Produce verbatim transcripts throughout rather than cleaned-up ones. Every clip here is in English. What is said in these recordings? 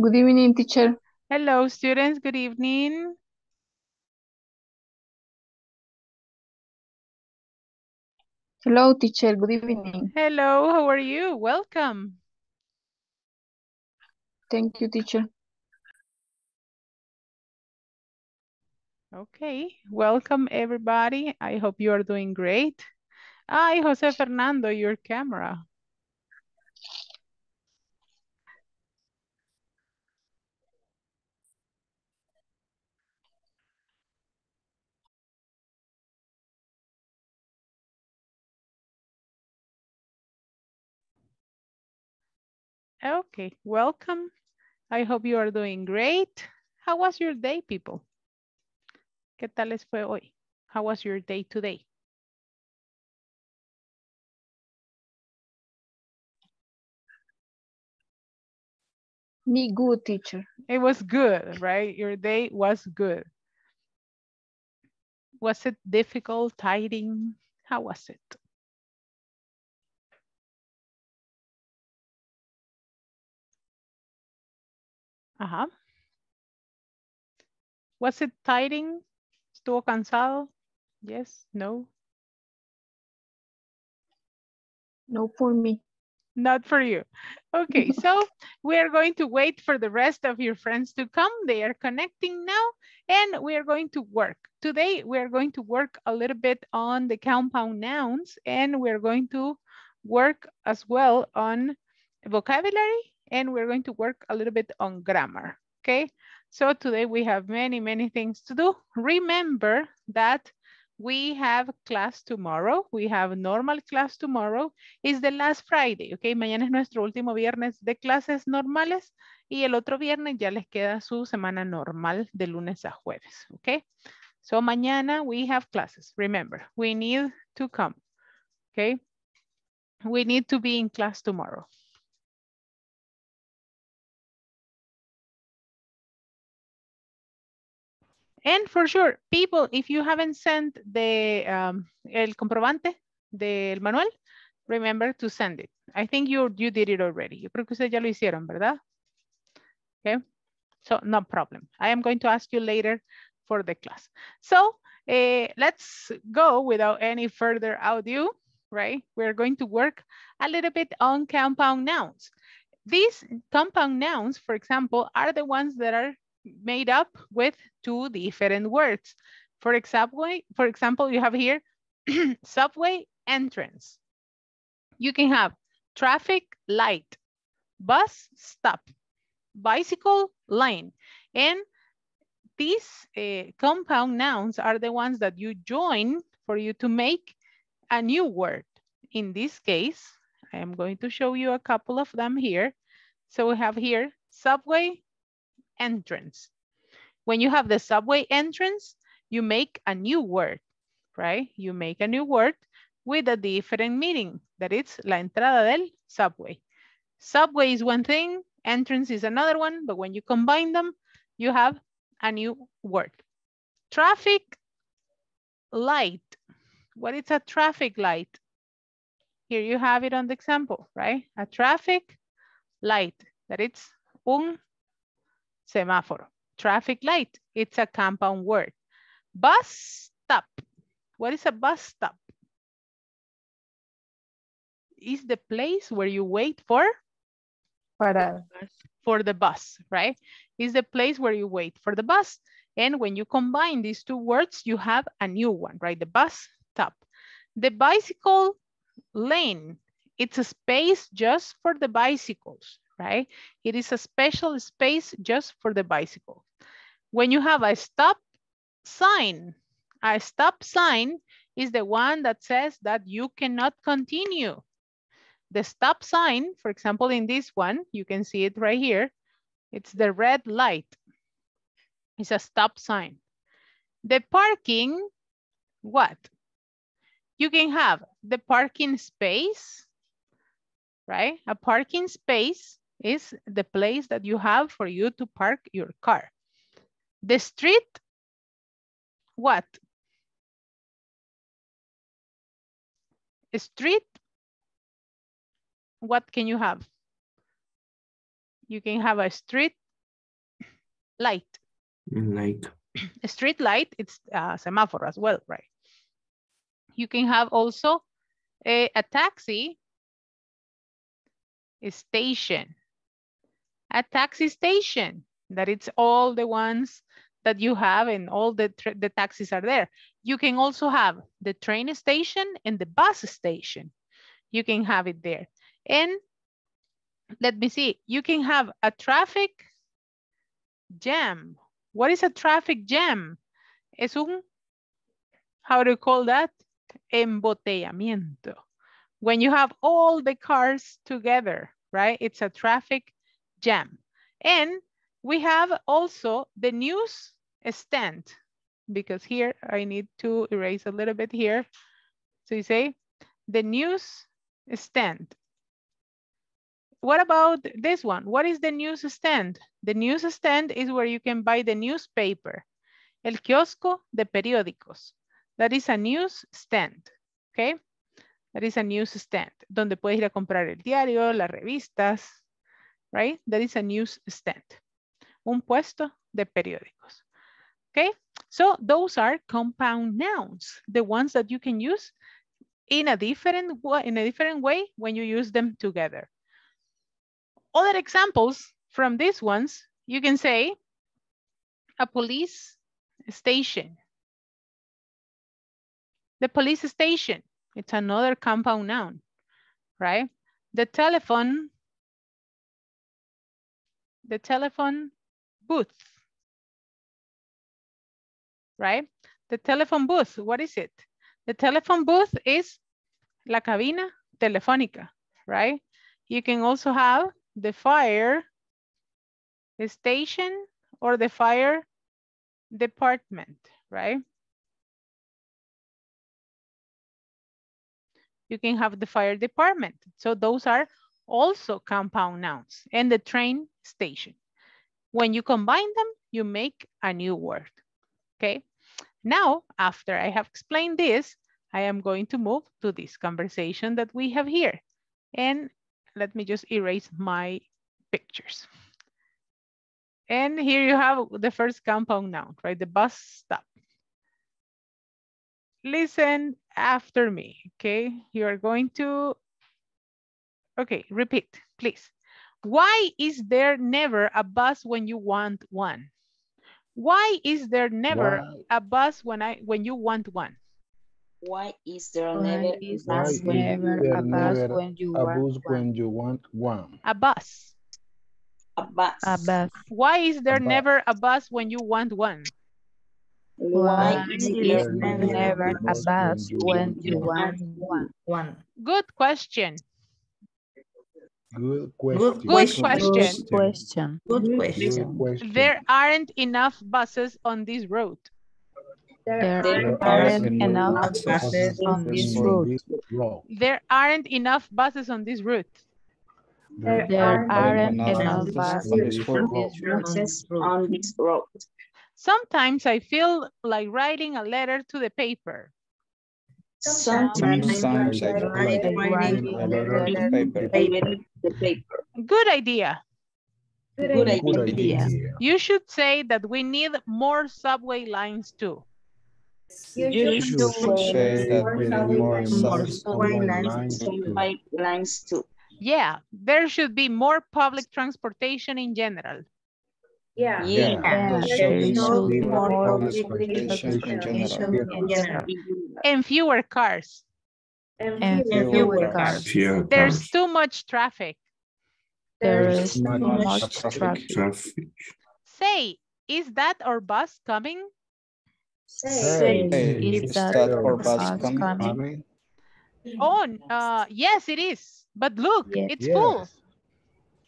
Good evening, teacher. Hello, students. Good evening. Hello, teacher. Good evening. Hello, how are you? Welcome. Thank you, teacher. Okay, welcome, everybody. I hope you are doing great. Hi, Jose Fernando, your camera. Okay, welcome. I hope you are doing great. How was your day, people? ¿Qué tal les fue hoy? How was your day today? Me good, teacher. It was good, right? Your day was good. Was it difficult, tiring? How was it? Ajá. Was it tiring? ¿Estuvo cansado? Yes, no. No for me. Not for you. Okay, so we are going to wait for the rest of your friends to come. They are connecting now, and we are going to work. Today, we are going to work a little bit on the compound nouns, and we're going to work as well on vocabulary. And we're going to work a little bit on grammar, okay? So today we have many, many things to do. Remember that we have class tomorrow. We have normal class tomorrow. It's the last Friday, okay? Mañana es nuestro último viernes de clases normales y el otro viernes ya les queda su semana normal de lunes a jueves, okay? So mañana we have classes. Remember, we need to come, okay? We need to be in class tomorrow. And for sure, people, if you haven't sent the um, el comprobante del manual, remember to send it. I think you, you did it already. Yo creo que ustedes ya lo hicieron, ¿verdad? Okay, so no problem. I am going to ask you later for the class. So eh, let's go without any further ado, right? We're going to work a little bit on compound nouns. These compound nouns, for example, are the ones that are made up with two different words. For example, for example, you have here subway entrance. You can have traffic light, bus stop, bicycle lane. And these uh, compound nouns are the ones that you join for you to make a new word. In this case, I am going to show you a couple of them here. So we have here subway entrance. When you have the subway entrance, you make a new word, right? You make a new word with a different meaning, that it's la entrada del subway. Subway is one thing, entrance is another one, but when you combine them, you have a new word. Traffic light. What is a traffic light? Here you have it on the example, right? A traffic light, that it's un semáforo. Traffic light, it's a compound word. Bus stop. What is a bus stop? It's the place where you wait for? Para. For the bus, right? It's the place where you wait for the bus. And when you combine these two words, you have a new one, right? The bus stop. The bicycle lane, it's a space just for the bicycles, right? It is a special space just for the bicycle. When you have a stop sign, a stop sign is the one that says that you cannot continue. The stop sign, for example, in this one, you can see it right here. It's the red light. It's a stop sign. The parking, what? You can have the parking space, right? A parking space is the place that you have for you to park your car. The street, what? A street, what can you have? You can have a street light. Light. Street light, it's a semaphore as well, right? You can have also a, a taxi station. A taxi station, that it's all the ones that you have and all the, the taxis are there. You can also have the train station and the bus station. You can have it there. And let me see, you can have a traffic jam. What is a traffic jam? Es un, how do you call that? Embotellamiento. When you have all the cars together, right? It's a traffic jam. And we have also the news stand, because here I need to erase a little bit here. So you say the news stand. What about this one? What is the news stand? The news stand is where you can buy the newspaper. El kiosco de periódicos. That is a news stand, okay? That is a news stand. Donde puedes ir a comprar el diario, las revistas, right? That is a news stand. Un puesto de periódicos, okay? So those are compound nouns, the ones that you can use in a different, in a different way when you use them together. Other examples from these ones, you can say a police station. The police station, it's another compound noun, right? The telephone, the telephone booth, right? The telephone booth, what is it? The telephone booth is la cabina telefónica, right? You can also have the fire station or the fire department, right? You can have the fire department. So those are also compound nouns. And the train station. When you combine them, you make a new word, okay? Now, after I have explained this, I am going to move to this conversation that we have here. And let me just erase my pictures. And here you have the first compound noun, right? The bus stop. Listen after me, okay? You are going to, okay, repeat, please. Why is there never a bus when you want one? Why is there never Why? a bus when I when you want one? Why is there never a bus when you want one? A bus. A bus. A bus. Why is there never a bus when you want one? Why is there never a bus when you want one? Good question. Good question. Good question. question. Good question. There aren't enough buses on this road. There, there aren't, aren't enough buses, buses on this route. route. There aren't enough buses on this route. There, there aren't, aren't enough, enough buses on this route. Sometimes I feel like writing a letter to the paper. Sometimes, Sometimes I feel like writing a letter to the paper. Good idea. Good, Good idea. idea. You should say that we need more subway lines too. You, you should, should say that we need more subway, subway lines, lines, lines too. Yeah, there should be more public transportation in general. Yeah, yeah. yeah. there, there should, should be more public transportation, transportation in, general. in general. And fewer cars. And, and fewer, fewer cars. cars. There's too much traffic. There is too much traffic. traffic. Say, is that our bus coming? Say, hey, is, is that, that our bus coming? coming? Oh, uh, yes, it is. But look, yes. it's yes. full.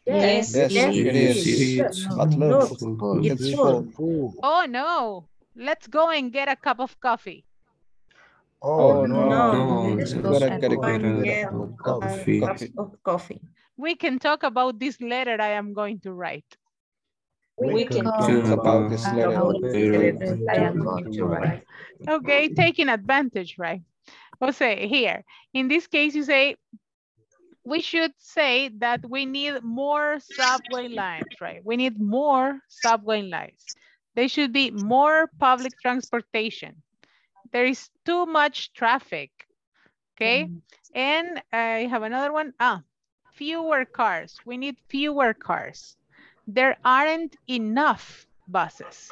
Yes, yes, yes it, is. it is. But look, no, it's, it's full. full. Oh, no. Let's go and get a cup of coffee. Oh, oh no. no. no. Let's go and get a cup of coffee. coffee. coffee. We can talk about this letter I am going to write. We, we can talk about this letter, about letter I am going to write. Okay, taking advantage, right? Jose, here, in this case, you say, we should say that we need more subway lines, right? We need more subway lines. There should be more public transportation. There is too much traffic, okay? Mm. And I have another one. Ah, fewer cars. We need fewer cars. There aren't enough buses,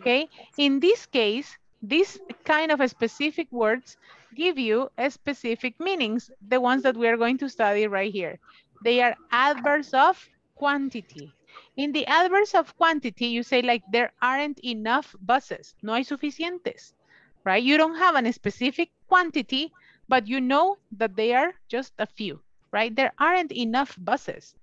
okay? In this case, these kind of specific words give you a specific meanings, the ones that we are going to study right here. They are adverbs of quantity. In the adverbs of quantity, you say like, there aren't enough buses, no hay suficientes, right? You don't have a specific quantity, but you know that they are just a few, right? There aren't enough buses.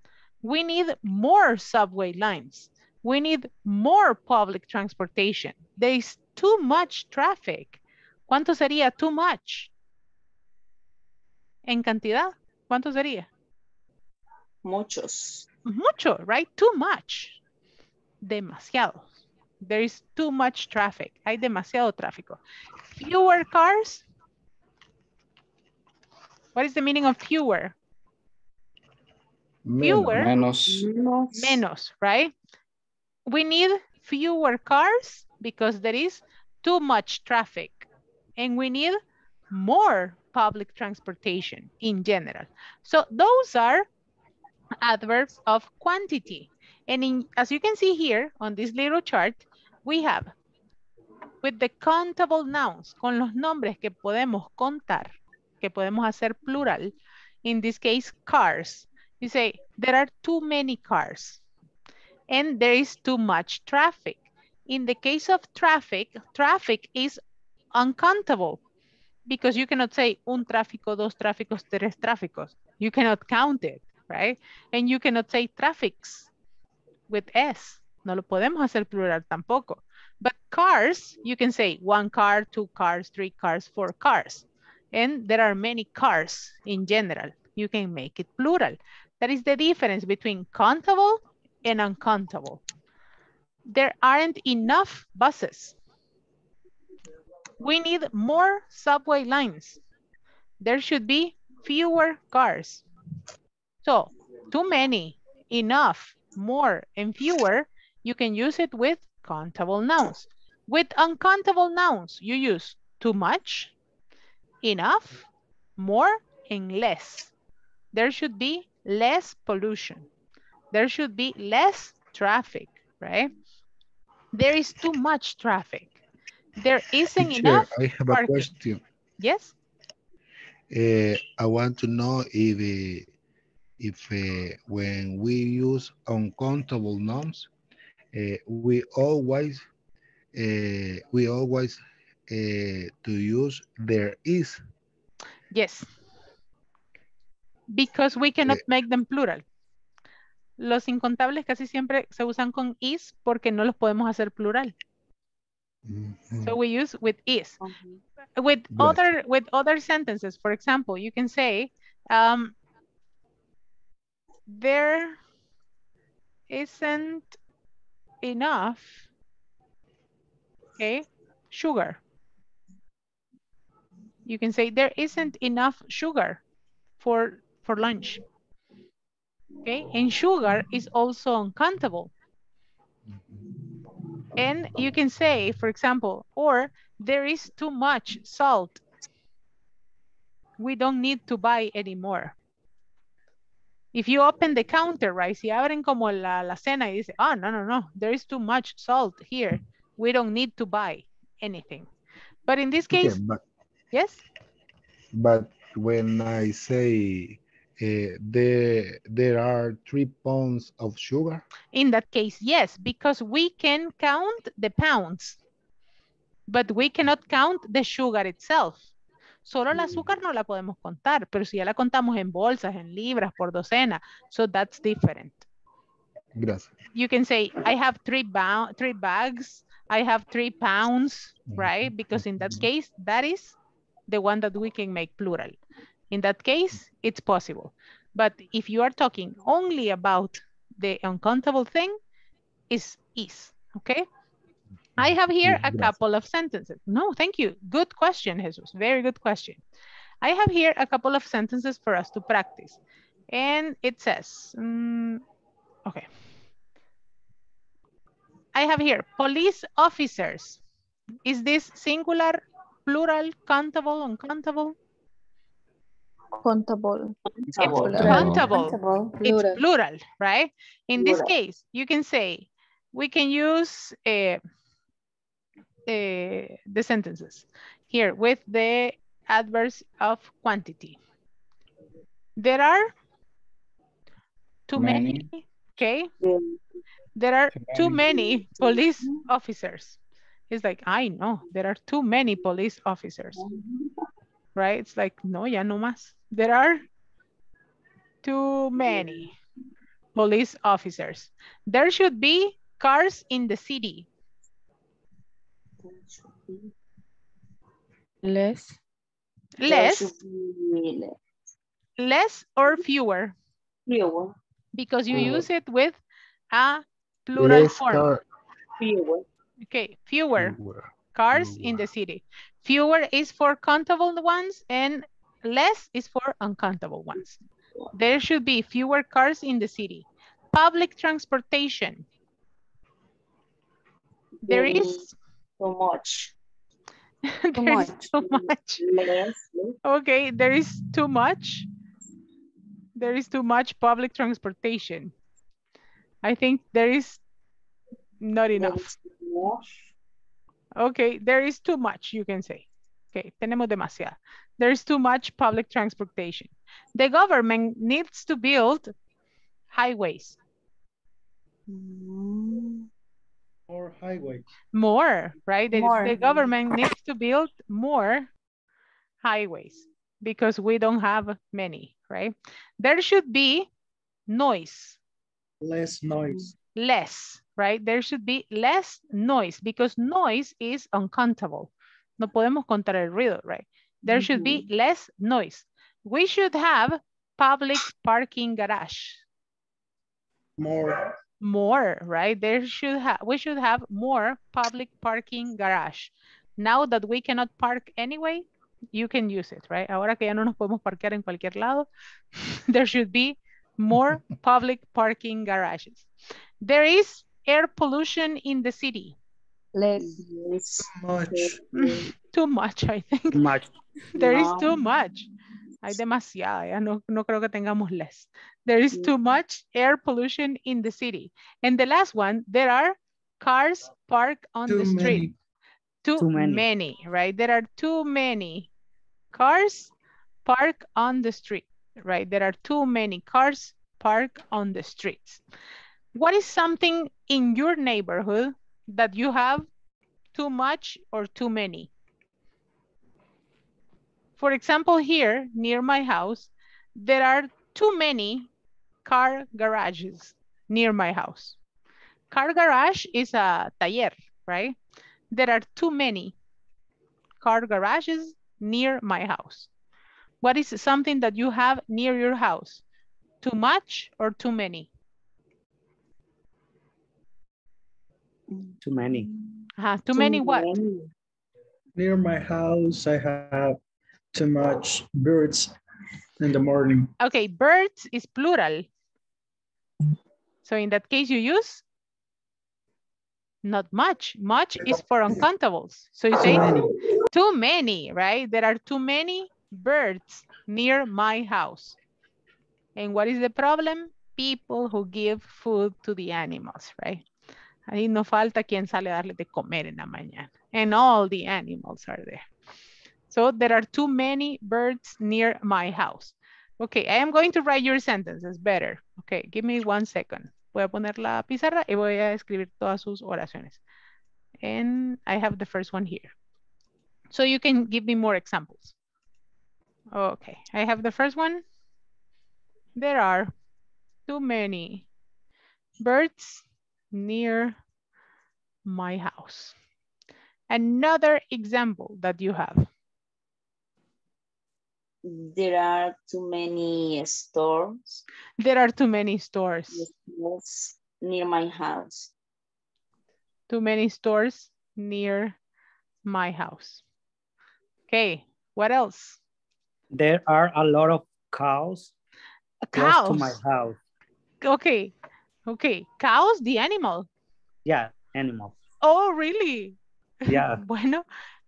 We need more subway lines. We need more public transportation. There is too much traffic. ¿Cuánto sería too much? En cantidad, ¿cuánto sería? Muchos. Mucho, right? Too much. Demasiado. There is too much traffic. Hay demasiado tráfico. Fewer cars. What is the meaning of fewer? Fewer. Menos. Menos, right? We need fewer cars because there is too much traffic. And we need more public transportation in general. So those are adverbs of quantity. And in, as you can see here on this little chart, we have with the countable nouns, con los nombres que podemos contar, que podemos hacer plural, in this case, cars. You say, there are too many cars and there is too much traffic. In the case of traffic, traffic is uncountable because you cannot say un tráfico, dos tráficos, tres tráficos. You cannot count it, right? And you cannot say traffics with S. No lo podemos hacer plural tampoco. But cars, you can say one car, two cars, three cars, four cars. And there are many cars in general. You can make it plural. That is the difference between countable and uncountable. There aren't enough buses. We need more subway lines. There should be fewer cars. So, too many, enough, more, and fewer, you can use it with countable nouns. With uncountable nouns, you use too much, enough, more, and less. There should be less pollution. There should be less traffic, right? There is too much traffic. There isn't Teacher, enough I have parking. A question. Yes? Uh, I want to know if, uh, if uh, when we use uncountable nouns, uh, we always, uh, we always uh, to use there is. Yes. Because we cannot uh, make them plural. Los incontables casi siempre se usan con is porque no los podemos hacer plural. So we use with is. Mm-hmm. With yeah. other with other sentences, for example, you can say um, there isn't enough okay, sugar. You can say there isn't enough sugar for, for lunch. Okay, and sugar is also uncountable. And you can say, for example, or there is too much salt. We don't need to buy anymore. If you open the counter, right? Si abren como la alacena y dice, oh, no, no, no, there is too much salt here. We don't need to buy anything. But in this case, yeah, but, yes? But when I say Uh, there, there are three pounds of sugar? In that case, yes, because we can count the pounds, but we cannot count the sugar itself. Solo el azúcar no la podemos contar, pero si ya la contamos en bolsas, en libras, por docena, so that's different. Gracias. You can say, I have three, three bags, I have three pounds, right? Because in that case, that is the one that we can make plural. In that case, it's possible. But if you are talking only about the uncountable thing, is is, okay? I have here a couple of sentences. No, thank you. Good question, Jesus. Very good question. I have here a couple of sentences for us to practice. And it says, um, okay. I have here, police officers. Is this singular, plural, countable, uncountable? Countable. It's countable. Countable. Countable. Plural. It's plural, right? In plural. This case, you can say, we can use uh, the, the sentences here with the adverbs of quantity. There are too many, many okay? Yeah. There are too many police officers. It's like, I know, there are too many police officers. Right? It's like, no, ya no más. There are too many police officers. There should be cars in the city. Less. Less. Less or fewer. Fewer. Because you fewer. Use it with a plural less form. Car. Fewer. Okay, fewer, fewer. Cars fewer. In the city. Fewer is for countable ones and less is for uncountable ones. There should be fewer cars in the city. Public transportation. There mm, is so much. There too is much. So much. Less. Okay, there is too much. There is too much public transportation. I think there is not enough. Okay, there is too much, you can say. Okay, tenemos demasiado. There is too much public transportation. The government needs to build highways. More highways. More, right? More. The government needs to build more highways because we don't have many, right? There should be noise. Less noise. Less. Right? There should be less noise because noise is uncountable. No podemos contar el ruido, right? There mm-hmm. should be less noise. We should have public parking garage. More. More, right? There should have we should have more public parking garage. Now that we cannot park anyway, you can use it, right? Ahora que ya no nos podemos parquear en cualquier lado, there should be more public parking garages. There is air pollution in the city. Less. Too much. Too much, I think. Too much. There no. is too much. Hay demasiada. No, no creo que tengamos less. There is too much air pollution in the city. And the last one, there are cars parked on too the street. Many. Too, too many. many, right? There are too many cars parked on the street, right? There are too many cars parked on the streets. What is something in your neighborhood that you have too much or too many? For example, here near my house, there are too many car garages near my house. Car garage is a taller, right? There are too many car garages near my house. What is something that you have near your house? Too much or too many? Too many. Uh, too, too many what? Many. Near my house, I have too much birds in the morning. Okay, birds is plural. So in that case, you use not much. Much is for uncountables. So you say too many, right? There are too many birds near my house. And what is the problem? People who give food to the animals, right? Ahí no falta quien sale a darle de comer en la mañana. And all the animals are there. So there are too many birds near my house. Okay, I am going to write your sentences better. Okay, give me one second. Voy a poner la pizarra y voy a escribir todas sus oraciones. And I have the first one here. So you can give me more examples. Okay, I have the first one. There are too many birds near my house. Another example that you have. There are too many stores. There are too many stores. Yes, near my house. Too many stores near my house. Okay, what else? There are a lot of cows. Cows. Close to my house. Okay. Okay. Cows, the animal. Yeah, animal. Oh, really? Yeah. Bueno,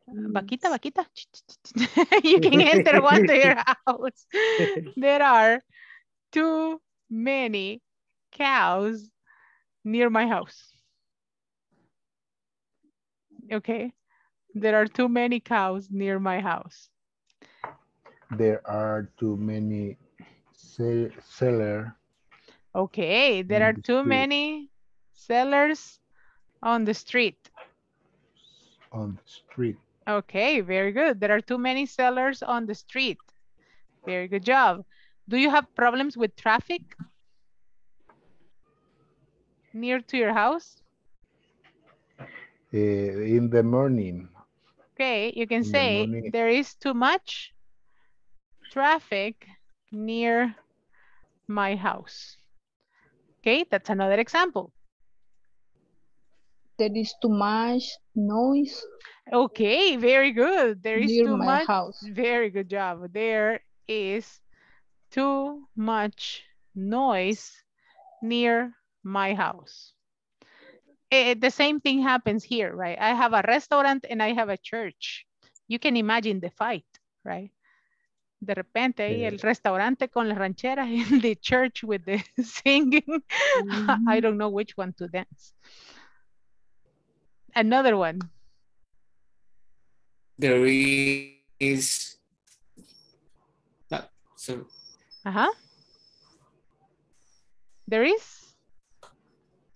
vaquita, vaquita. You can enter one to your house. There are too many cows near my house. Okay. There are too many cows near my house. There are too many sellers. Okay, there are too many sellers on the street. On the street. Okay, very good. There are too many sellers on the street. Very good job. Do you have problems with traffic near to your house? Uh, in the morning. Okay, you can say there is too much traffic near my house. Okay, that's another example. There is too much noise. Okay, very good. There is near too my much house. Very good job. There is too much noise near my house. It, the same thing happens here, right? I have a restaurant and I have a church. You can imagine the fight, right? De repente, yeah. El restaurante con las rancheras and the church with the singing. Mm-hmm. I don't know which one to dance. Another one. There is... No, so... Uh-huh. There is?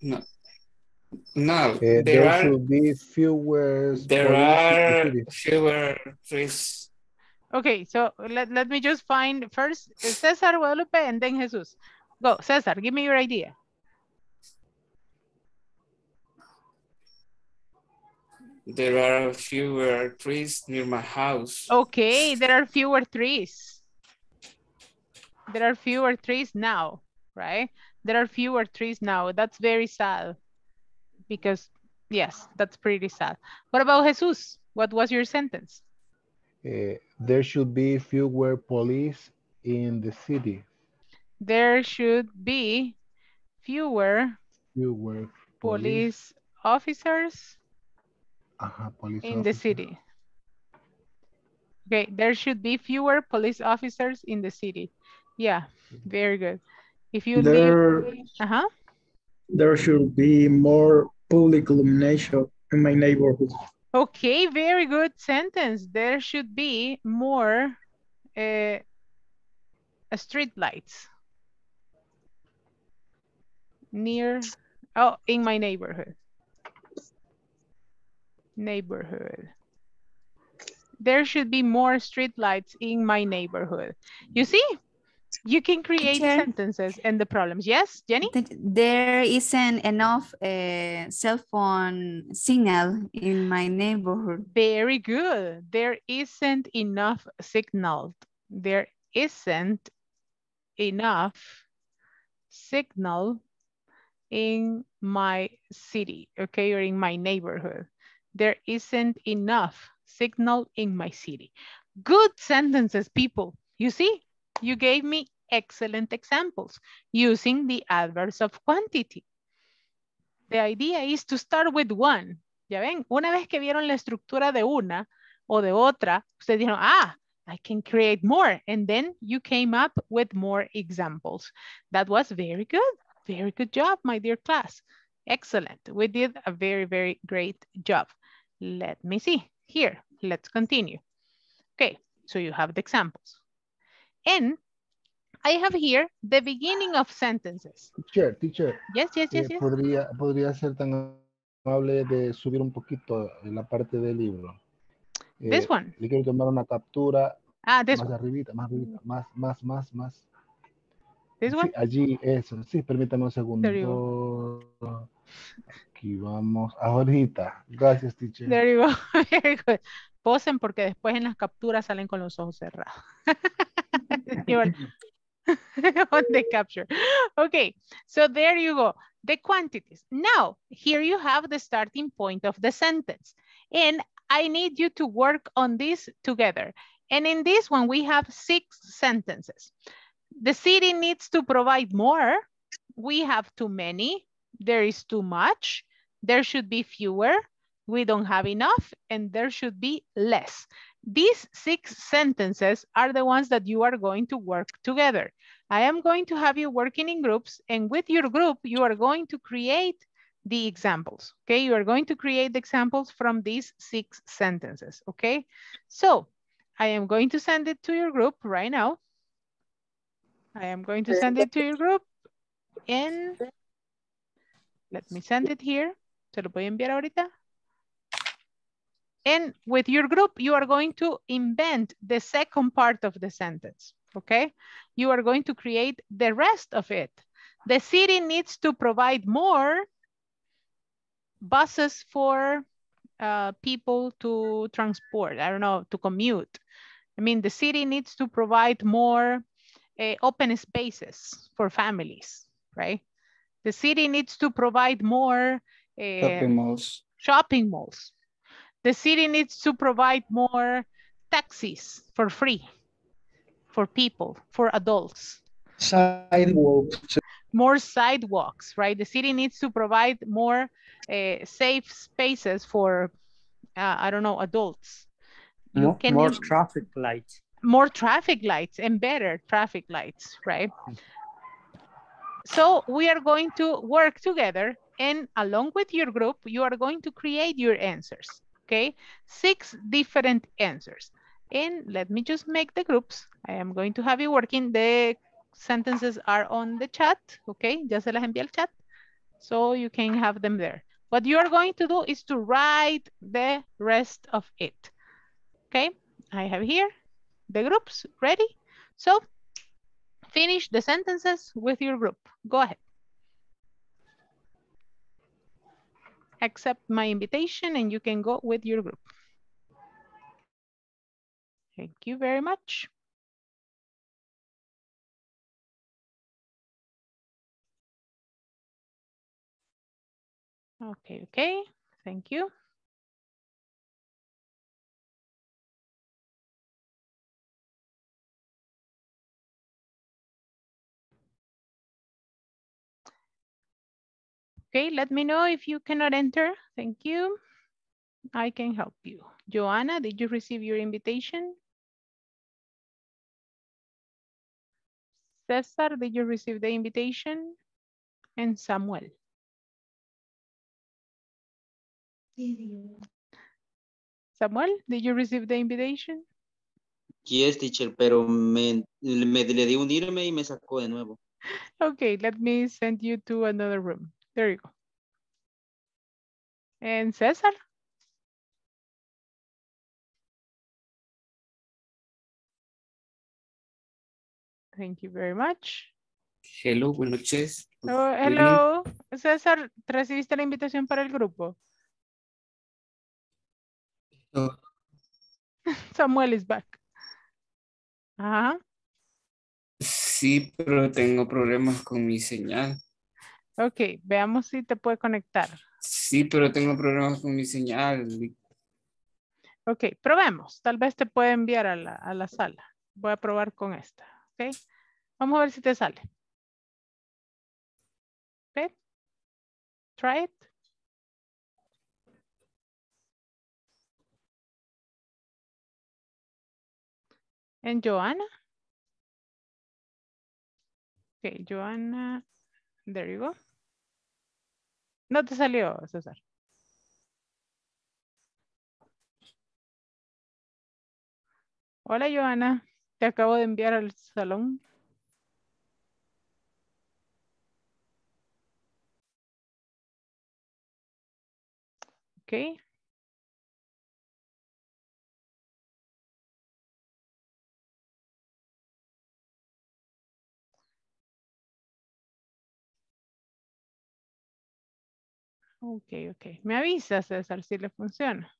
No. No, uh, there, there are, should be fewer. There are fewer trees. Okay, so let, let me just find first Cesar, Guadalupe, and then Jesus. Go, Cesar, give me your idea. There are fewer trees near my house. Okay, there are fewer trees. There are fewer trees now, right? There are fewer trees now. That's very sad. Because, yes, that's pretty sad. What about Jesus? What was your sentence? Uh, there should be fewer police in the city. There should be fewer, fewer police, police officers uh-huh, police in officer. the city. Okay, there should be fewer police officers in the city. Yeah, very good. If you there... leave... Uh-huh. There should be more public illumination in my neighborhood. Okay, very good sentence. There should be more uh, street lights near, oh, in my neighborhood. Neighborhood. There should be more street lights in my neighborhood. You see? You can create Teacher. sentences and the problems. Yes, Jenny? There isn't enough uh, cell phone signal in my neighborhood. Very good. There isn't enough signal. There isn't enough signal in my city, okay, or in my neighborhood. There isn't enough signal in my city. Good sentences, people. You see? You gave me excellent examples using the adverbs of quantity. The idea is to start with one. Ya ven, una vez que vieron la estructura de una o de otra, ustedes dijeron, ah, I can create more. And then you came up with more examples. That was very good. Very good job, my dear class. Excellent. We did a very, very great job. Let me see. Here, let's continue. Okay, so you have the examples. And I have here the beginning of sentences. Teacher, teacher. Yes, yes, yes. Eh, yes. Podría, podría ser tan amable de subir un poquito la parte del libro. Eh, this one. Le quiero tomar una captura. Ah, this más one. Arribita, más arribita, más, más, más, más. This one? Sí, allí, eso. Sí, permítame un segundo. Aquí vamos. Ahorita. Gracias, teacher. There you go. Very good. Posen porque después en las capturas salen con los ojos cerrados. On the capture. Okay, so there you go. The quantities. Now, here you have the starting point of the sentence. And I need you to work on this together. And in this one, we have six sentences. The city needs to provide more. We have too many. There is too much. There should be fewer. We don't have enough. And there should be less. These six sentences are the ones that you are going to work together. I am going to have you working in groups, and with your group, you are going to create the examples, okay? You are going to create the examples from these six sentences, okay? So I am going to send it to your group right now. I am going to send it to your group and let me send it here. Se lo voy a enviar ahorita. And with your group, you are going to invent the second part of the sentence, okay? You are going to create the rest of it. The city needs to provide more buses for uh, people to transport, I don't know, to commute. I mean, the city needs to provide more uh, open spaces for families, right? The city needs to provide more uh, shopping malls. Shopping malls. The city needs to provide more taxis for free, for people, for adults. Sidewalks. More sidewalks, right? The city needs to provide more uh, safe spaces for, uh, I don't know, adults. You can more traffic lights. More traffic lights and better traffic lights, right? So we are going to work together, and along with your group, you are going to create your answers. Okay, six different answers. And let me just make the groups. I am going to have you working. The sentences are on the chat. Okay, ya se las envié al chat. So you can have them there. What you are going to do is to write the rest of it. Okay, I have here the groups ready. So finish the sentences with your group. Go ahead. Accept my invitation and you can go with your group. Thank you very much. Okay, okay, thank you. Okay, let me know if you cannot enter. Thank you. I can help you. Joanna, did you receive your invitation? Cesar, did you receive the invitation? And Samuel. Samuel, did you receive the invitation? Yes, teacher, pero me, me le di unirme y me sacó de nuevo. Okay, let me send you to another room. There you go. And Cesar? Thank you very much. Hello, buenas noches. Oh, hello. Cesar, ¿recibiste la invitación para el grupo? Oh. Samuel is back. Ajá. Sí, pero tengo problemas con mi señal. Ok, veamos si te puede conectar. Sí, pero tengo problemas con mi señal. Ok, probemos. Tal vez te puede enviar a la, a la sala. Voy a probar con esta. Ok, vamos a ver si te sale. Ok, try it. ¿En Joana? Ok, Joana. There you go. No te salió, César. Hola, Joana. Te acabo de enviar al salón. Ok. Ok, ok. Me avisa, César, si le funciona.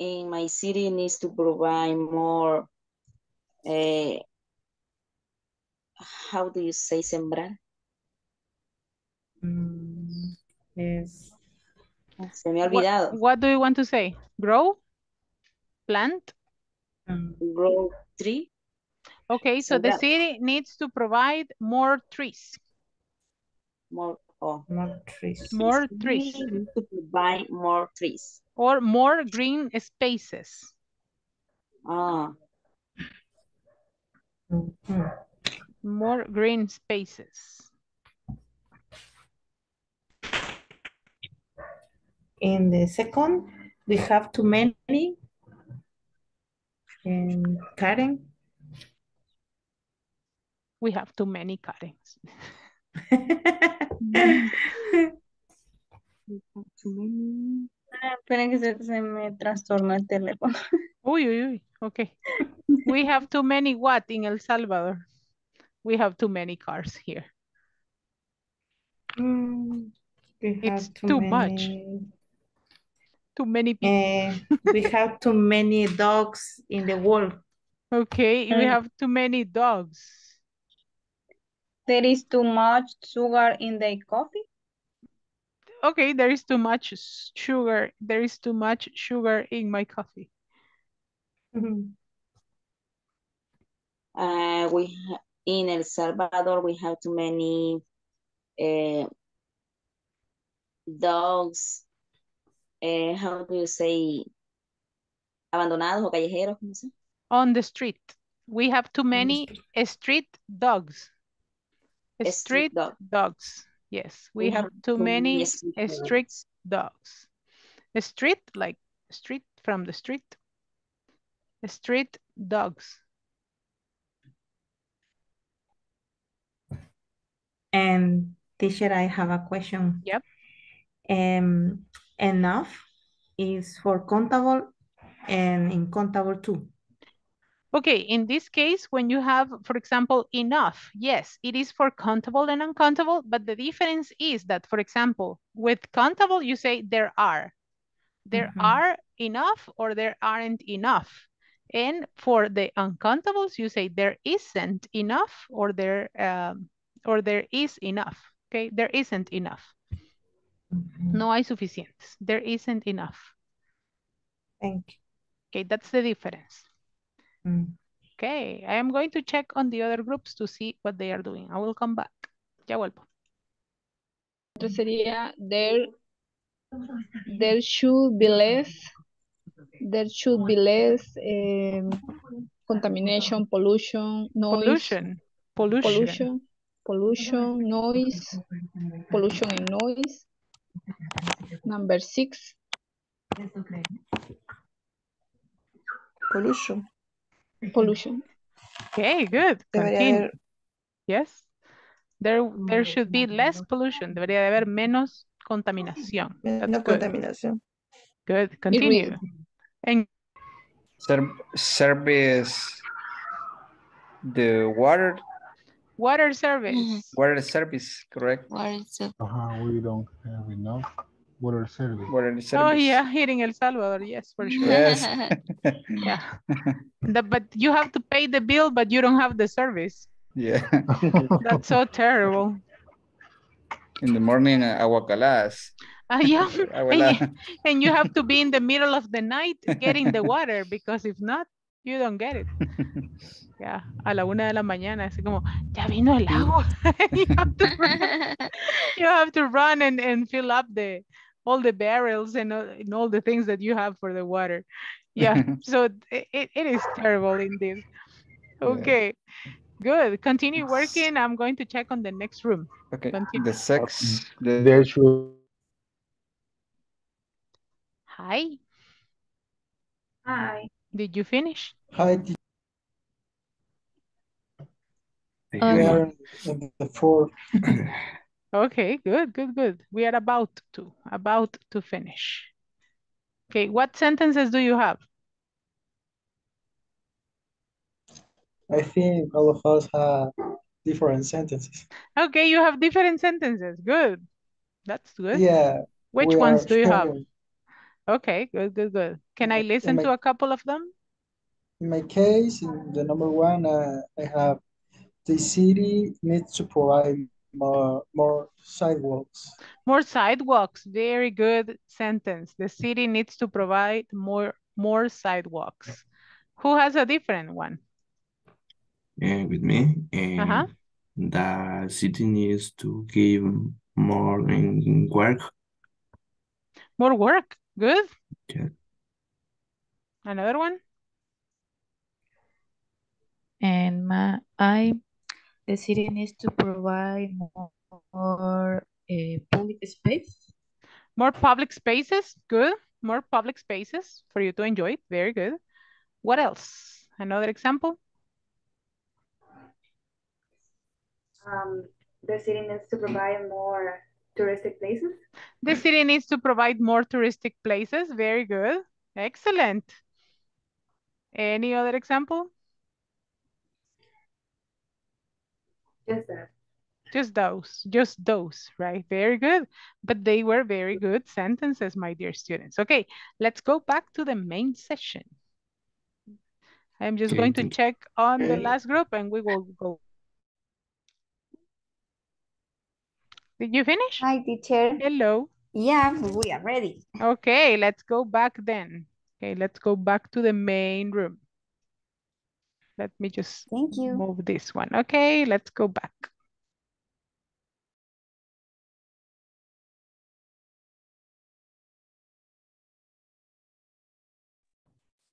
And my city needs to provide more, uh, how do you say sembrar? Mm, yes. Se me ha olvidado. What, what do you want to say? Grow? Plant? Um, grow tree? Okay, so sembrar. The city needs to provide more trees. More, oh. more trees. More trees. We need to provide more trees. Or more green spaces. Ah. Mm-hmm. More green spaces. In the second, we have too many. And Karen? We have too many Karens. We have too many. Esperen que se, se me trastornó el teléfono. Uy, uy, uy. Okay. We have too many what in El Salvador? We have too many cars here. Mm, we it's have too, too many... much. Too many people. Uh, we have too many dogs in the world. Okay. Mm. We have too many dogs. There is too much sugar in the coffee. Okay, there is too much sugar. There is too much sugar in my coffee. Mm-hmm. uh, we in El Salvador, we have too many uh, dogs. Uh, how do you say? Abandonados o callejeros. ¿Cómo se? On the street. We have too many street. street dogs. Street, street dog. dogs. Yes, we, we have, have too many street dogs. A street, like street from the street. A street dogs. And teacher, I have a question. Yep. Um, enough is for countable and uncountable too. Okay, in this case, when you have, for example, enough, yes, it is for countable and uncountable, but the difference is that, for example, with countable, you say there are. There mm-hmm. are enough or there aren't enough. And for the uncountables, you say there isn't enough or there, um, or there is enough. Okay, there isn't enough. Mm-hmm. No hay suficientes. There isn't enough. Thank you. Okay, that's the difference. Mm. Okay, I am going to check on the other groups to see what they are doing. I will come back. Ya vuelvo. Entonces sería, there, there should be less, there should be less um, contamination, pollution, noise. Pollution. Pollution. Pollution, pollution, noise, pollution and noise. Number six. Pollution. Pollution. Okay, good. Continue. Yes. There, there should be less pollution. Debería de haber menos contaminación. Menos good. contaminación. Good. Continue. And service. The water. Water service. Mm-hmm. Water service. Correct. Water service. Uh-huh, we don't have enough water service. Water service. Oh yeah, here in El Salvador, yes, for sure. Yes. Yeah. The, but you have to pay the bill, but you don't have the service. Yeah. That's so terrible. In the morning, uh, aguacalas. Uh, yeah. and, and you have to be in the middle of the night getting the water, because if not, you don't get it. Yeah, a la una de la mañana, así como, ya vino el agua. you, have to run, you have to run and, and fill up the all the barrels and, and all the things that you have for the water. Yeah, so it, it is terrible indeed. Okay, yeah. Good. Continue working. I'm going to check on the next room. Okay, Continue. the sex. The... There should... Hi. Hi. Did you finish? Hi. Did... We are in the fourth. Okay, good, good, good. We are about to, about to finish. Okay, what sentences do you have? I think all of us have different sentences. Okay, you have different sentences. Good. That's good. Yeah. Which ones do you have? Okay, good, good, good. Can I listen to a couple of them? In my case, in the number one, uh, I have the city needs to provide more, more sidewalks. More sidewalks. Very good sentence. The city needs to provide more more sidewalks. Who has a different one? Uh, with me. Um, uh-huh. The city needs to give more um, work. More work. Good. Yeah. Another one. And my, I, the city needs to provide more, more uh, public space. More public spaces, good. More public spaces for you to enjoy, very good. What else? Another example? Um, the city needs to provide more touristic places. The city needs to provide more touristic places, very good. Excellent. Any other example? Just that. Just those, just those, right? Very good. But they were very good sentences, my dear students. Okay, let's go back to the main session. I'm just okay. going to check on the last group and we will go. Did you finish? Hi, teacher. Hello. Yeah, we are ready. Okay, let's go back then. Okay, let's go back to the main room. Let me just Thank you. move this one. Okay, let's go back.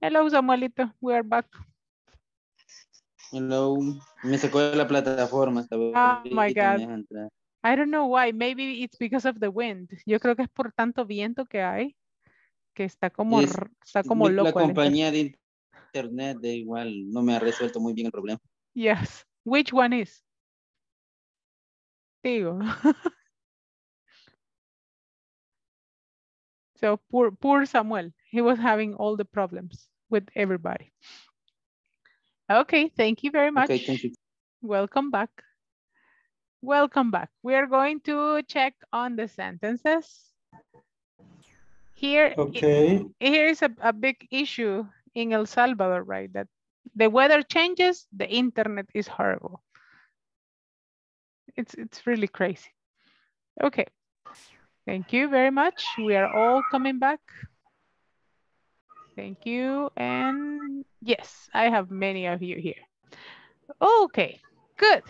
Hello, Samuelito. We are back. Hello. Me sacó de la plataforma. Oh my God. I don't know why. Maybe it's because of the wind. Yo creo que es por tanto viento que hay que está como, es, está como loco. La compañía de internet de igual no me ha resuelto muy bien el problema. Yes. Which one is? Digo. So poor, poor Samuel. He was having all the problems with everybody. Okay. Thank you very much. Okay, thank you. Welcome back. Welcome back. We are going to check on the sentences. Here, okay. Here is a, a big issue in El Salvador, right? That the weather changes, the internet is horrible. It's, it's really crazy. Okay, thank you very much. We are all coming back. Thank you. And yes, I have many of you here. Okay, good.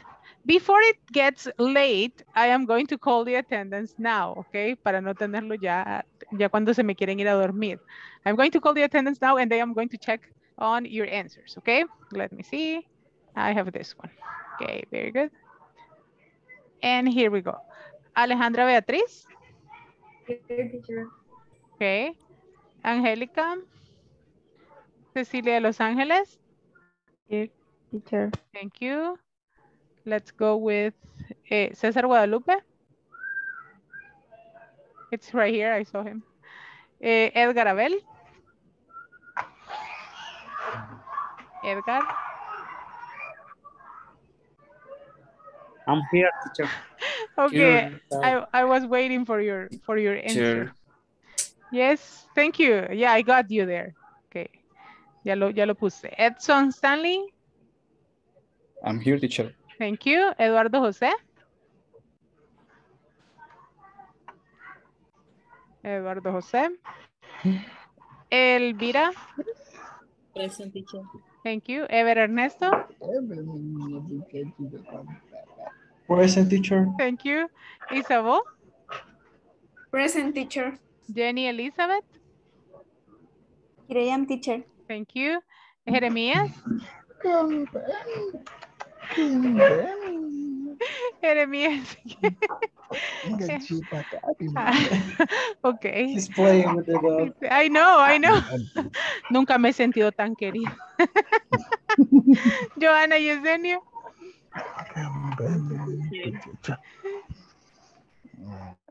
Before it gets late, I am going to call the attendance now, okay? Para no tenerlo ya, ya cuando se me quieren ir a dormir. I'm going to call the attendance now and then I'm going to check on your answers, okay? Let me see. I have this one. Okay, very good. And here we go. Alejandra Beatriz. Okay. Angélica. Cecilia de Los Ángeles. Teacher. Thank you. Let's go with uh, Cesar Guadalupe. It's right here. I saw him. Uh, Edgar Abel. Edgar. I'm here, teacher. Okay. Sure. I, I was waiting for your for your answer. Sure. Yes. Thank you. Yeah, I got you there. Okay. Ya lo, ya lo puse. Edson Stanley. I'm here, teacher. Thank you. Eduardo José. Eduardo José. Elvira. Present, teacher. Thank you. Ever Ernesto. Present, teacher. Thank you. Isabel. Present, teacher. Jenny Elizabeth. Here I am, teacher. Thank you. Jeremias. Jeremias. Okay. He's playing with the dog. I know, I know. Nunca me he sentido tan querida. Johanna Yesenia.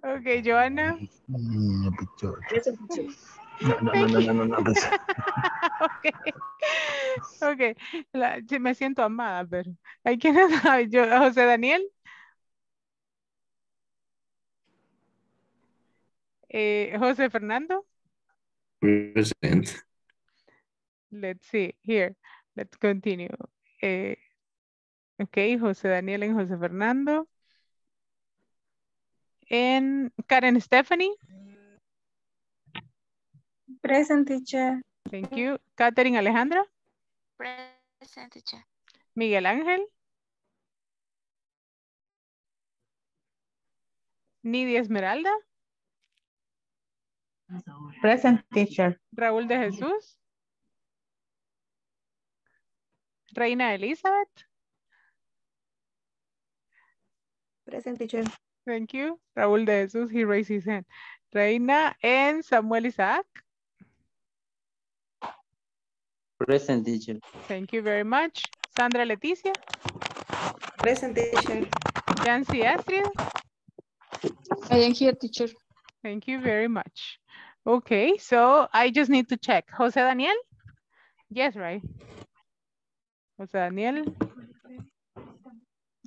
Okay, Johanna. No, no, no, no, no, no, no. Okay. Okay. La, me siento amada, pero hay quienes, José Daniel. Uh, Jose Fernando? Present. Let's see here. Let's continue. Uh, okay, Jose Daniel and Jose Fernando. And Karen Stephanie? Present, teacher. Thank you. Catherine Alejandra? Present, teacher. Miguel Ángel? Nidia Esmeralda? Present, teacher. Raúl de Jesús? Reina Elizabeth? Present, teacher. Thank you. Raúl de Jesús, he raised his hand. Reina and Samuel Isaac? Present, teacher. Thank you very much. Sandra Leticia? Present, teacher. Yancy Astrid? I am here, teacher. Thank you very much. Okay, so I just need to check. Jose Daniel? Yes, right. Jose Daniel?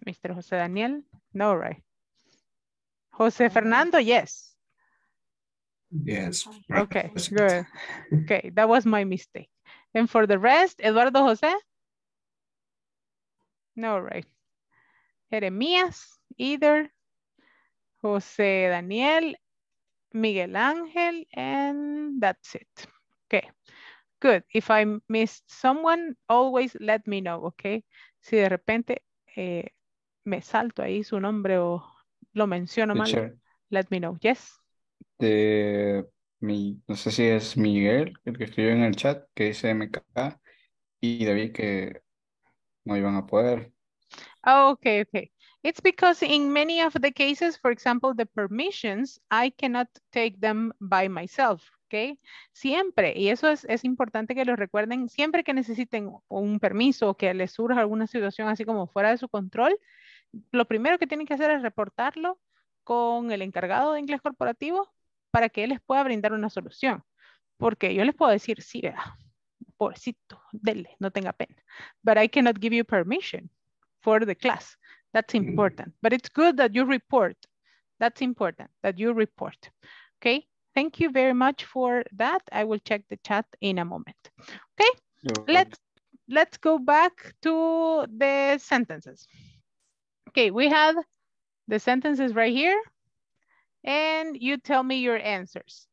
Mister Jose Daniel? No, right. Jose Fernando? Yes. Yes. Okay, good. Okay, that was my mistake. And for the rest, Eduardo Jose? No, right. Jeremías? Either. Jose Daniel, Miguel Ángel, and that's it. Okay, good. If I missed someone, always let me know, okay? Si de repente eh, me salto ahí su nombre o lo menciono mal, teacher, let me know. Yes. De, mi, no sé si es Miguel, el que escribió en el chat, que dice M K, y David que no iban a poder. Oh, okay, okay. It's because in many of the cases, for example, the permissions, I cannot take them by myself, okay? Siempre, y eso es, es importante que lo recuerden, siempre que necesiten un permiso o que les surja alguna situación así como fuera de su control, lo primero que tienen que hacer es reportarlo con el encargado de inglés corporativo para que él les pueda brindar una solución. Porque yo les puedo decir, sí, vea, pobrecito, dele, no tenga pena. But I cannot give you permission for the class. That's important, but it's good that you report. That's important that you report. Okay, thank you very much for that. I will check the chat in a moment. Okay, no. let's, let's go back to the sentences. Okay, we have the sentences right here and you tell me your answers.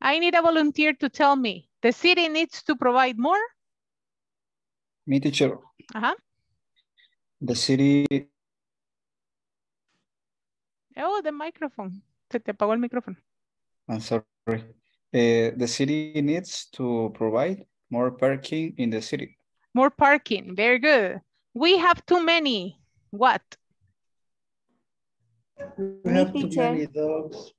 I need a volunteer to tell me the city needs to provide more. Me, teacher. Uh-huh. The city. Oh, the microphone. Se te apagó el micrófono. I'm sorry. Uh, the city needs to provide more parking in the city. More parking. Very good. We have too many. What? We have too many dogs.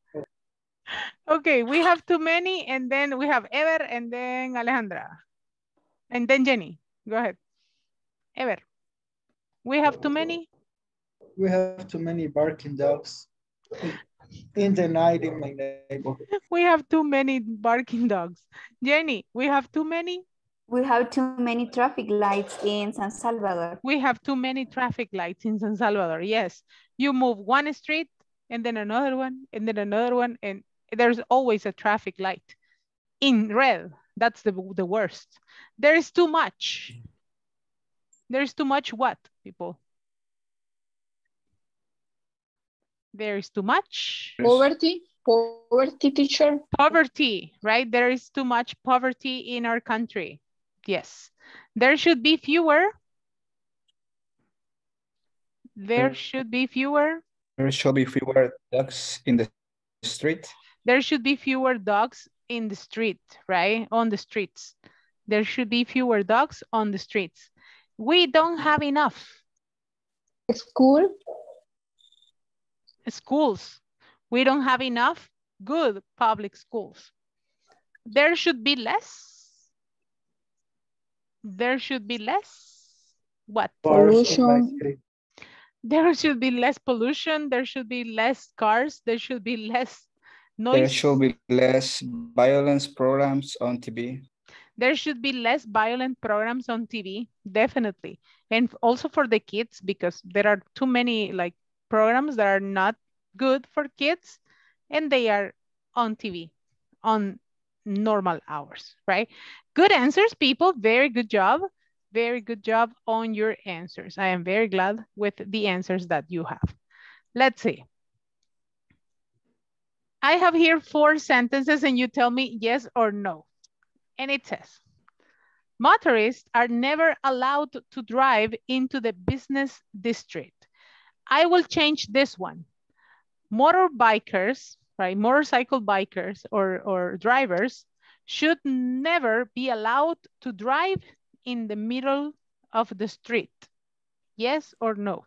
Okay, we have too many. And then we have Ever and then Alejandra. And then Jenny. Go ahead. Ever. We have too many. We have too many barking dogs in the night in my neighborhood. We have too many barking dogs. Jenny, we have too many? We have too many traffic lights in San Salvador. We have too many traffic lights in San Salvador, yes. You move one street and then another one and then another one and there's always a traffic light in red. That's the, the worst. There is too much. There is too much what, people? There is too much. Poverty, poverty, teacher. Poverty, right? There is too much poverty in our country. Yes. There should be fewer. There should be fewer. There should be fewer dogs in the street. There should be fewer dogs in the street, right? On the streets. There should be fewer dogs on the streets. We don't have enough. School. Schools. We don't have enough good public schools. There should be less. There should be less. What? Pollution. There should be less pollution. There should be less cars. There should be less noise. There should be less violence programs on T V. There should be less violent programs on T V, definitely. And also for the kids, because there are too many like programs that are not good for kids and they are on T V, on normal hours, right? Good answers, people. Very good job. Very good job on your answers. I am very glad with the answers that you have. Let's see. I have here four sentences and you tell me yes or no. And it says, motorists are never allowed to drive into the business district. I will change this one. Motorbikers, right? Motorcycle bikers or, or drivers should never be allowed to drive in the middle of the street. Yes or no?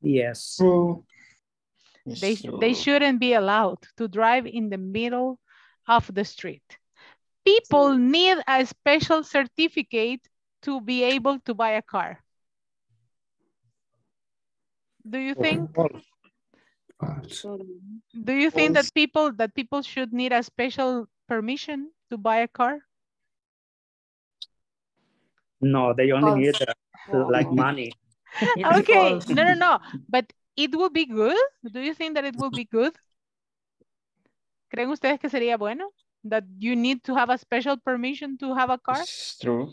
Yes. Mm. They, so... they shouldn't be allowed to drive in the middle of the street. People need a special certificate to be able to buy a car. Do you think? Do you think that people that people should need a special permission to buy a car? No, they only need uh, like money. Okay, no, no, no. But it would be good. Do you think that it would be good? ¿Creen ustedes que sería bueno? That you need to have a special permission to have a car? It's true.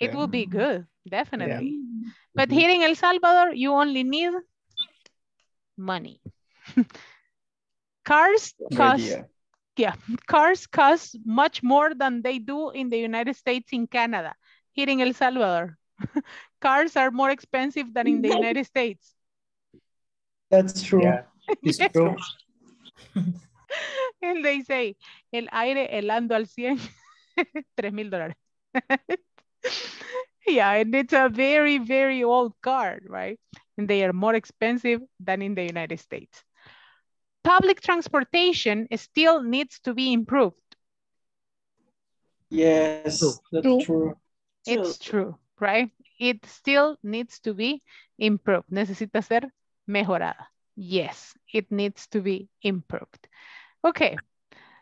It yeah. will be good, definitely. Yeah. But here in El Salvador, you only need money. Cars cost, yeah. yeah, cars cost much more than they do in the United States, in Canada. Here in El Salvador, cars are more expensive than in the United States. That's true. Yeah. It's yes. true. And they say, el aire helando al cien, tres mil dólares. Yeah, and it's a very, very old car, right? And they are more expensive than in the United States. Public transportation still needs to be improved. Yes, that's true. true. It's true, right? It still needs to be improved. Necesita ser mejorada. Yes, it needs to be improved. Okay,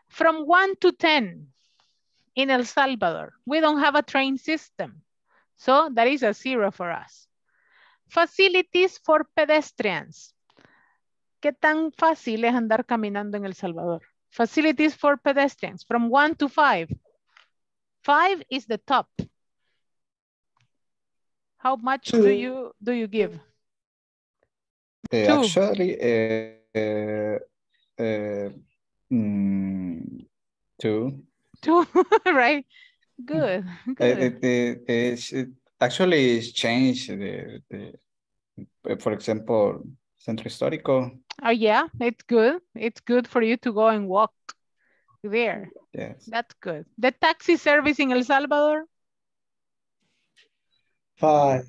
from one to ten in El Salvador, we don't have a train system. So that is a zero for us. Facilities for pedestrians. ¿Qué tan fácil es andar caminando en El Salvador? Facilities for pedestrians, from one to five. five is the top. How much Two. do you do you give? Uh, actually, uh, uh, uh, mm, two. Two, right? Good. Good. It, it, it's, it actually, it's changed. The, the, for example, Centro Histórico. Oh yeah, it's good. It's good for you to go and walk there. Yes. That's good. The taxi service in El Salvador? Five.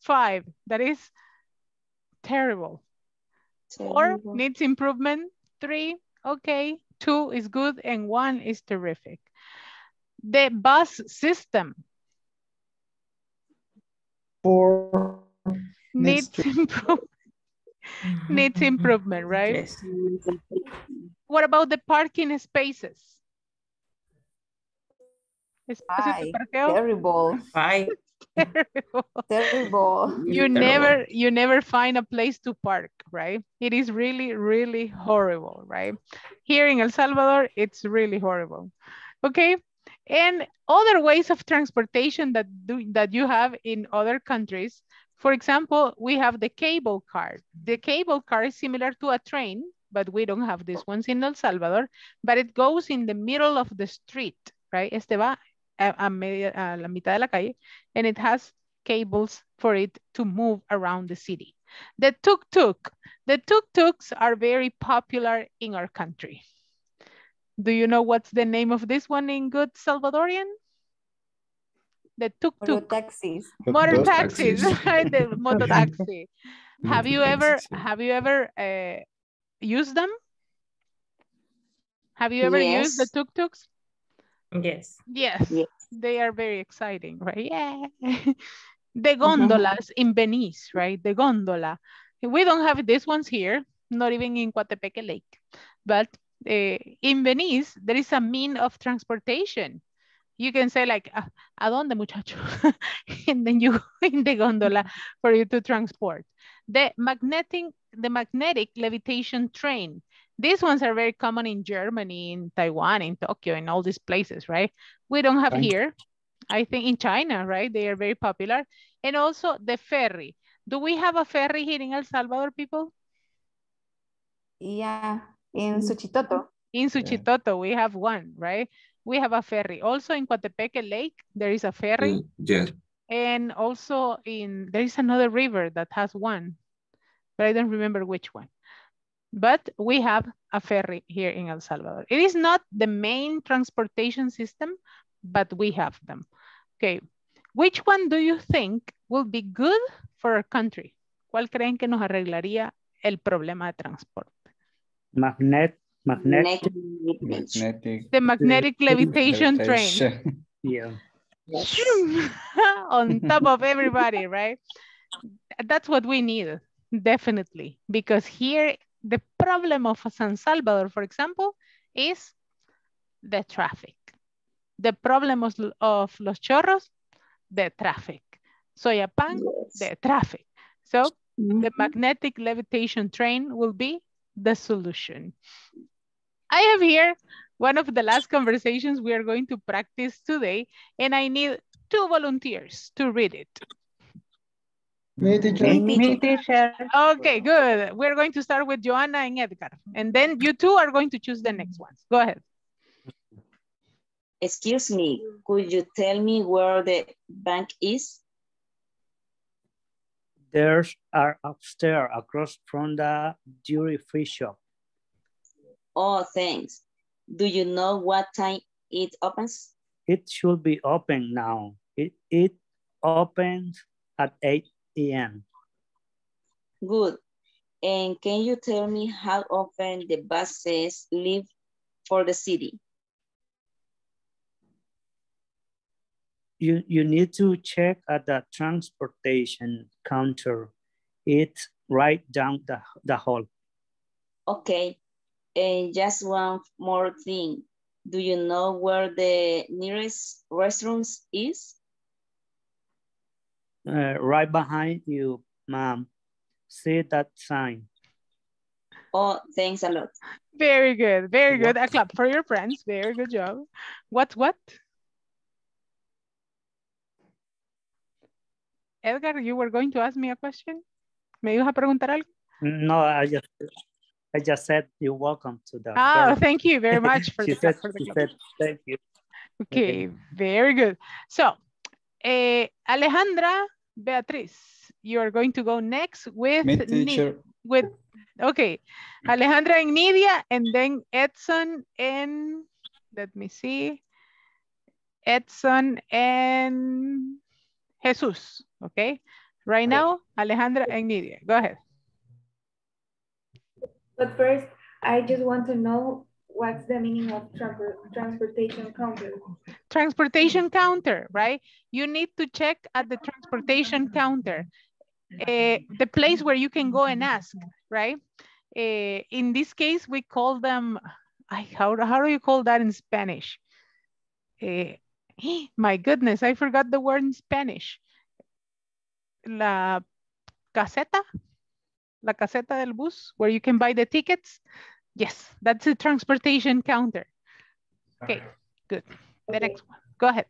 Five. That is... terrible. Four needs improvement. Three, okay. Two is good and one is terrific. The bus system. Four needs, needs improvement. Needs improvement, right? Yes. What about the parking spaces? Five. Terrible. Five. Terrible. Terrible. You Terrible. never you never find a place to park, right? It is really, really horrible, right? Here in El Salvador, it's really horrible. Okay. And other ways of transportation that do, that you have in other countries. For example, we have the cable car. The cable car is similar to a train, but we don't have these ones in El Salvador, but it goes in the middle of the street, right? Este va A, media, a la mitad de la calle, and it has cables for it to move around the city. The tuk-tuk. The tuk-tuks are very popular in our country. Do you know what's the name of this one in good Salvadorian? The tuk-tuk. Motor taxis. Motor taxis. The motor taxi. Have you ever, have you ever uh, used them? Have you ever yes. used the tuk-tuks? Yes. yes. Yes, they are very exciting, right? Yeah. The gondolas in Venice, right? The gondola. We don't have these ones here, not even in Coatepeque Lake. But uh, in Venice, there is a mean of transportation. You can say like, ¿a dónde, muchacho? And then you go in the gondola for you to transport. The magnetic, the magnetic levitation train. These ones are very common in Germany, in Taiwan, in Tokyo, in all these places, right? We don't have Thanks. Here. I think in China, right? They are very popular. And also the ferry. Do we have a ferry here in El Salvador, people? Yeah, in Suchitoto. In Suchitoto, yeah. We have one, right? We have a ferry. Also in Coatepeque Lake, there is a ferry. Mm, yes. And also in, there is another river that has one, but I don't remember which one. But we have a ferry here in El Salvador. It is not the main transportation system, but we have them. Okay, which one do you think will be good for our country? ¿Cuál creen que nos arreglaría el problema de transporte? Magnet, magnet, magnetic. The magnetic levitation, levitation train. Yeah. Yes. On top of everybody, right? That's what we need, definitely. Because here, the problem of San Salvador, for example, is the traffic. The problem of, of Los Chorros, the traffic. Soyapan, yes. The traffic. So mm-hmm. The magnetic levitation train will be the solution. I have here one of the last conversations we are going to practice today, and I need two volunteers to read it. Me, teacher. Me, teacher. Okay, good. We're going to start with Joanna and Edgar, and then you two are going to choose the next ones. Go ahead. Excuse me, could you tell me where the bank is? There's are upstairs across from the duty free shop. Oh, thanks. Do you know what time it opens? It should be open now. It, it opens at eight A M Good. And can you tell me how often the buses leave for the city? You, you need to check at the transportation counter. It's right down the, the hall. Okay. And just one more thing. Do you know where the nearest restrooms is? Uh, right behind you, ma'am. See that sign. Oh, thanks a lot. Very good, very good. A clap for your friends. Very good job. What, what? Edgar, you were going to ask me a question? ¿Me ibas a preguntar algo? No, I just... I just said you're welcome to that. Oh, girl. Thank you very much for, the, said, for the said, thank you. Okay, okay, very good. So, uh, Alejandra Beatriz, you are going to go next with Me, teacher. With okay, Alejandra and Nidia, and then Edson and let me see, Edson and Jesus. Okay, right now, Alejandra and Nidia, go ahead. But first, I just want to know what's the meaning of transportation counter. Transportation counter, right? You need to check at the transportation counter, uh, the place where you can go and ask, right? Uh, in this case, we call them, I, how, how do you call that in Spanish? Uh, my goodness, I forgot the word in Spanish. La caseta? La caseta del bus, where you can buy the tickets. Yes, that's the transportation counter. Okay, good. The okay. next one. Go ahead.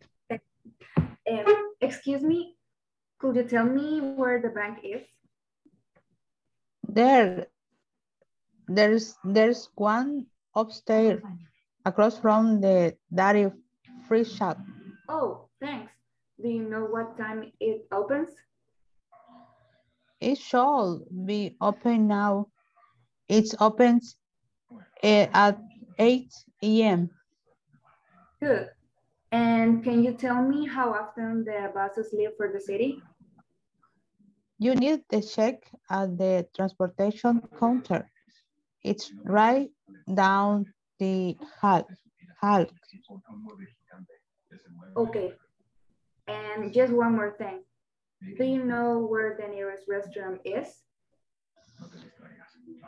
Um, excuse me, could you tell me where the bank is? There, there's, there's one upstairs across from the dairy free shop. Oh, thanks. Do you know what time it opens? It shall be open now. It opens uh, at eight A M Good. And can you tell me how often the buses leave for the city? You need to check at the transportation counter. It's right down the hall. hall. Okay. And just one more thing. Do you know where the nearest restaurant is?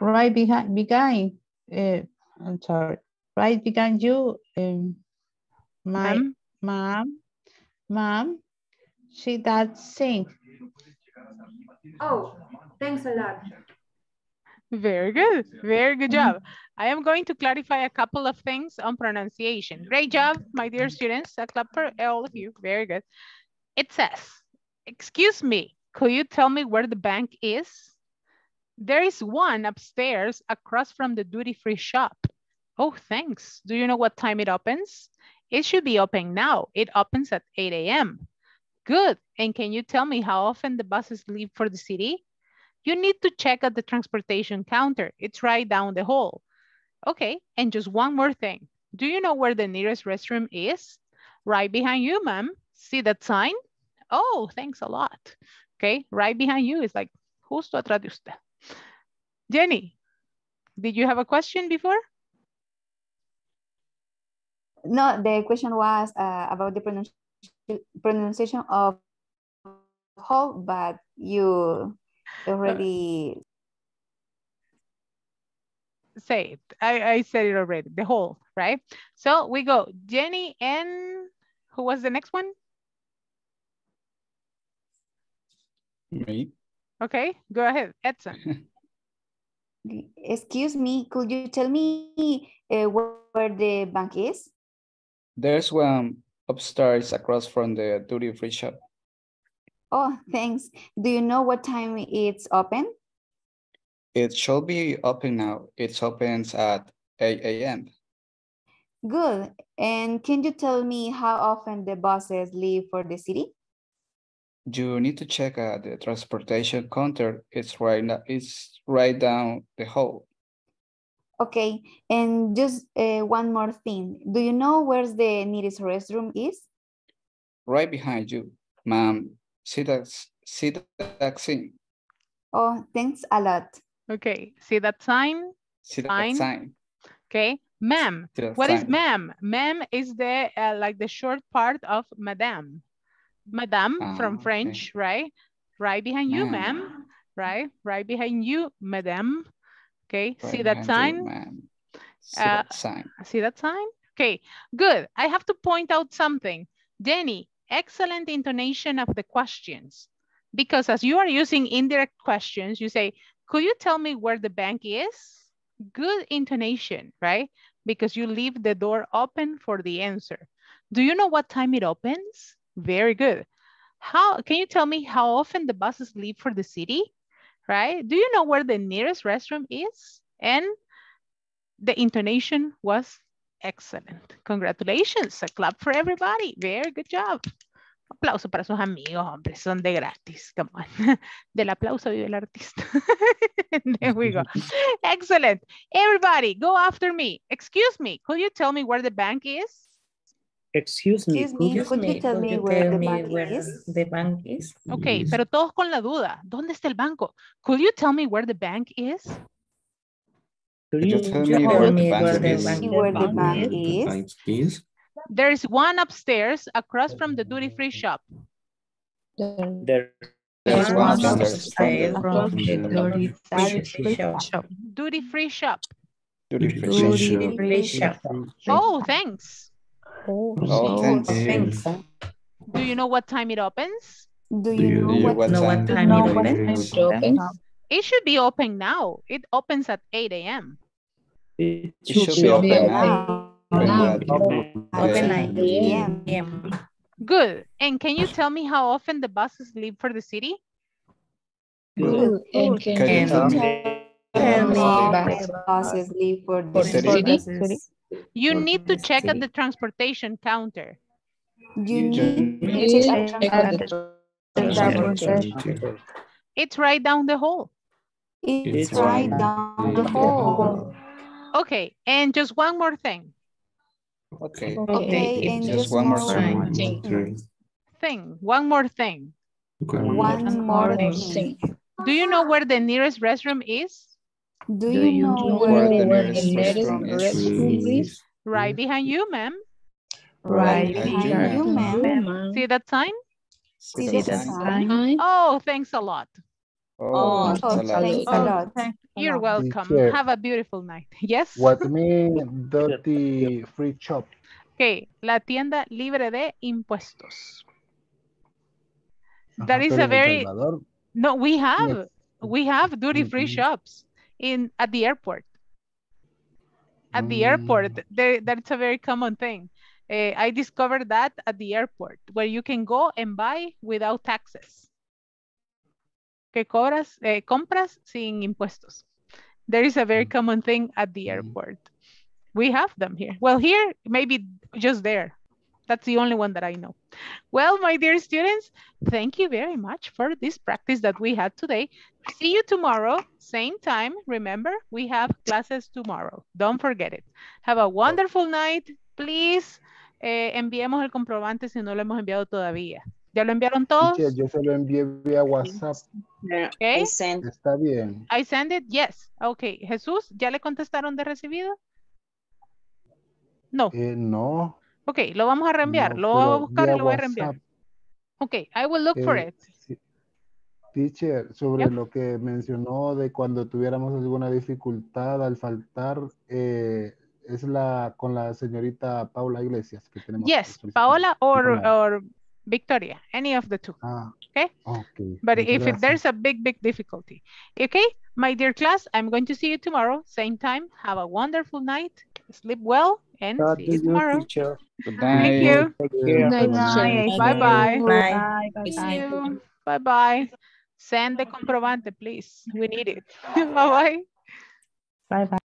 Right behind, behind. Uh, I'm sorry. Right behind you, um, ma'am, ma'am, ma'am. She does sing. Oh, thanks a lot. Very good. Very good job. I am going to clarify a couple of things on pronunciation. Great job, my dear students. A clap for all of you. Very good. It says, excuse me, could you tell me where the bank is? There is one upstairs across from the duty-free shop. Oh, thanks. Do you know what time it opens? It should be open now. It opens at eight A M Good. And can you tell me how often the buses leave for the city? You need to check at the transportation counter. It's right down the hall. Okay, and just one more thing. Do you know where the nearest restroom is? Right behind you, ma'am. See that sign? Oh, thanks a lot. Okay, right behind you is like, justo atrás de usted. Jenny, did you have a question before? No, the question was uh, about the pronunci pronunciation of hall, but you... already say it. I, I said it already, the whole, right? So we go Jenny and who was the next one? Me. Okay, go ahead, Edson. Excuse me, could you tell me uh, where the bank is? There's one upstairs across from the duty-free shop. Oh, thanks. Do you know what time it's open? It should be open now. It opens at eight A M Good. And can you tell me how often the buses leave for the city? You need to check at the transportation counter. It's right now. It's right down the hall. Okay. And just uh, one more thing. Do you know where the nearest restroom is? Right behind you, ma'am. See that, see that sign. Oh, thanks a lot. Okay, see that sign? See that sign. sign. Okay, ma'am. What sign. is ma'am? Ma'am is the uh, like the short part of madame. Madame oh, from French, okay. right? Right behind you, ma'am. Right, right behind you, madame. Okay, right see that sign. You, see uh, that sign. See that sign? Okay, good. I have to point out something, Jenny. Excellent intonation of the questions, because as you are using indirect questions, you say, could you tell me where the bank is? Good intonation, right? Because you leave the door open for the answer. Do you know what time it opens? Very good. How can you tell me how often the buses leave for the city, right? Do you know where the nearest restroom is? And the intonation was excellent. Congratulations. A clap for everybody. Very good job. Aplauso para sus amigos, hombre. Son de gratis. Come on. Del aplauso vive el artista. There we go. Excellent. Everybody, go after me. Excuse me. Could you tell me where the bank is? Excuse me. Excuse me. Could you tell me where the bank is? The bank is. Okay, pero todos con la duda. ¿Dónde está el banco? Could you tell me where the bank is? You tell me where the bank is? is? There is one upstairs across from the duty-free shop. There is one upstairs across from the duty-free shop. Duty-free shop. Duty-free shop. Oh, thanks. Oh, thanks. Do you know what time it opens? Do you know what time it opens? It should be open now. It opens at eight A M It should, it should be open, be open now. now. Open at eight A M Good. And can you tell me how often the buses leave for the city? Good. And can, can you tell me how often the buses leave for the city? city? You need to check at the transportation counter. You need to check at the transportation counter. It's right down the hall. It's, it's right down, down the hall. Okay, and just one more thing. Okay, okay, and just, just one more thing. Thing. thing. One more thing. Okay. One more thing. Do you know where the nearest restroom is? Do you, Do you know where, where the nearest, nearest restroom, restroom is? is? Right behind you, ma'am. Right, right behind you, ma'am. See that sign? See See that sign? Sign? Oh, thanks a lot. Oh, oh, thanks a lot. Oh, a lot. Thanks. You're welcome. Teacher, have a beautiful night. Yes. What mean dirty free shop? Okay, la tienda libre de impuestos. That is a very no. We have yes. we have duty free mm-hmm. shops. in at the airport. At the mm. airport, there, that's a very common thing. Uh, I discovered that at the airport, where you can go and buy without taxes. Que cobras, eh, compras sin impuestos. There is a very common thing at the airport. We have them here. Well, here, maybe just there. That's the only one that I know. Well, my dear students, thank you very much for this practice that we had today. See you tomorrow, same time. Remember, we have classes tomorrow. Don't forget it. Have a wonderful night. Please, eh, enviemos el comprobante si no lo hemos enviado todavía. ¿Ya lo enviaron todos? Sí, yo se lo envié vía WhatsApp. Okay. I sent. Está bien. I send it, yes. Okay, Jesús, ¿ya le contestaron de recibido? No. Eh, no. Ok, lo vamos a reenviar. No, lo voy a buscar y lo voy a reenviar. WhatsApp. Ok, I will look eh, for it. Sí. Teacher, sobre yep. lo que mencionó de cuando tuviéramos alguna dificultad al faltar, eh, es la con la señorita Paula Iglesias que tenemos. Yes, Paola or, or Victoria, any of the two. Ah, okay? okay. But Gracias. if it, there's a big, big difficulty. Okay, my dear class, I'm going to see you tomorrow, same time. Have a wonderful night. Sleep well. And God see you tomorrow. Teacher. Good night. Thank you. Good night. Bye-bye. Bye-bye. Bye-bye. Bye-bye. Send the comprobante, please. We need it. Bye-bye. Bye-bye.